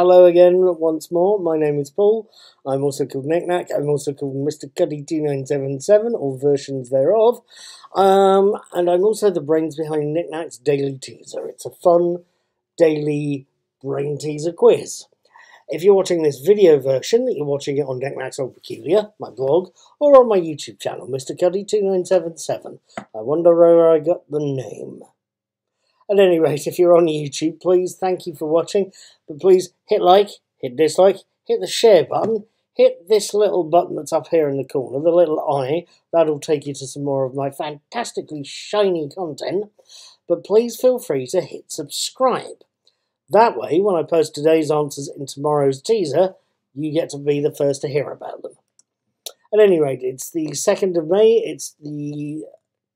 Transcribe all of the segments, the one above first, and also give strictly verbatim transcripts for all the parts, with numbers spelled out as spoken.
hello again once more. My name is Paul. I'm also called Nik Nak. I'm also called Mister Cuddy two nine seven seven or versions thereof. Um, and I'm also the brains behind Nik Nak's Daily Teaser. It's a fun daily brain teaser quiz. If you're watching this video version, you're watching it on Nik Nak's Old Peculiar, my blog, or on my YouTube channel, Mister Cuddy two nine seven seven. I wonder where I got the name. At any rate, if you're on YouTube, please, thank you for watching. But please, hit like, hit dislike, hit the share button, hit this little button that's up here in the corner, the little eye. That'll take you to some more of my fantastically shiny content. But please feel free to hit subscribe. That way, when I post today's answers in tomorrow's teaser, you get to be the first to hear about them. At any rate, it's the second of May, it's the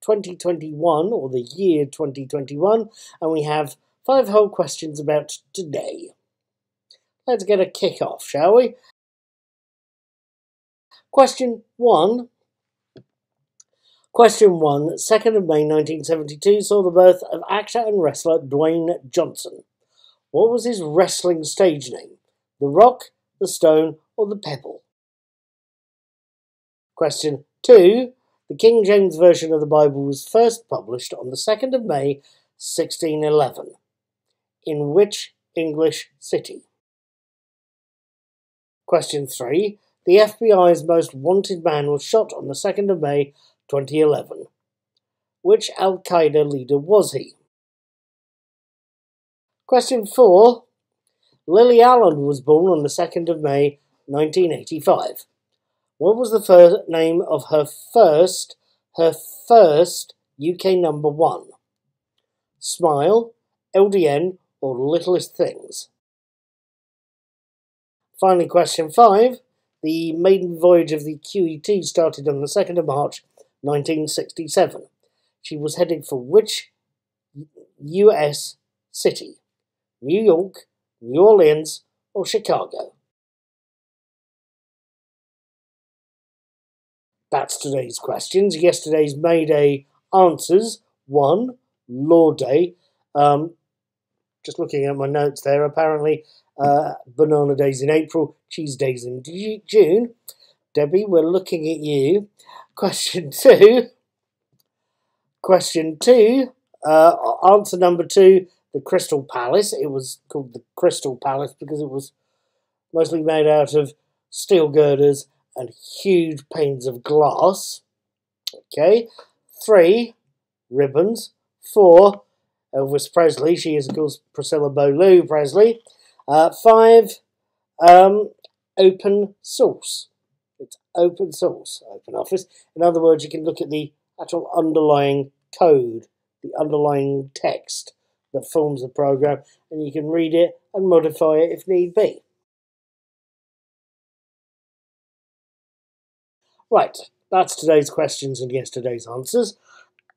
twenty twenty-one, or the year twenty twenty-one, and we have five whole questions about today. Let's get a kick off, shall we? Question one. Question one, second of May nineteen seventy-two, saw the birth of actor and wrestler Dwayne Johnson. What was his wrestling stage name? The Rock, the Stone, or the Pebble? Question two. The King James Version of the Bible was first published on the second of May, sixteen eleven. In which English city? Question three. The F B I's most wanted man was shot on the second of May, twenty eleven. Which Al-Qaeda leader was he? Question four. Lily Allen was born on the second of May, nineteen eighty-five. What was the first name of her first, her first U K number one? Smile, L D N, or Littlest Things? Finally, question five. The maiden voyage of the Q E two started on the second of March, nineteen sixty-seven. She was headed for which U S city? New York, New Orleans, or Chicago? That's today's questions. Yesterday's May Day answers. One, Law Day. Um, just looking at my notes there, apparently uh, banana days in April, cheese days in June. Debbie, we're looking at you. Question two. Question two. Uh, answer number two, the Crystal Palace. It was called the Crystal Palace because it was mostly made out of steel girders and huge panes of glass. Okay. Three, ribbons. Four, Elvis Presley. She is, of course, Priscilla Beaulieu Presley. Uh, five, um, open source. It's open source, open office. In other words, you can look at the actual underlying code, the underlying text that forms the program, and you can read it and modify it if need be. Right, that's today's questions and yesterday's answers.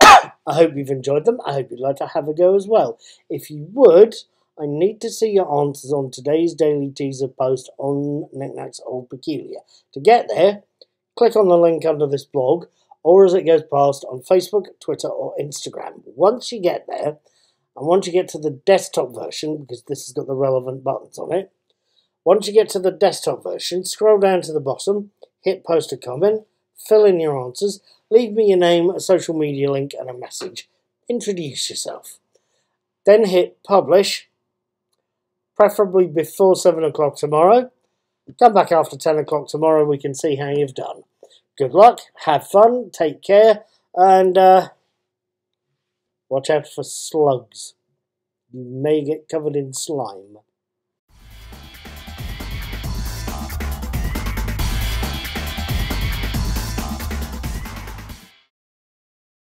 I hope you've enjoyed them. I hope you'd like to have a go as well. If you would, I need to see your answers on today's daily teaser post on Nik Nak's Old Peculiar. To get there, click on the link under this blog, or as it goes past on Facebook, Twitter, or Instagram. Once you get there, and once you get to the desktop version, because this has got the relevant buttons on it, once you get to the desktop version, scroll down to the bottom, hit post a comment, fill in your answers, leave me your name, a social media link and a message. Introduce yourself. Then hit publish, preferably before seven o'clock tomorrow. Come back after ten o'clock tomorrow, we can see how you've done. Good luck, have fun, take care, and uh, watch out for slugs. You may get covered in slime.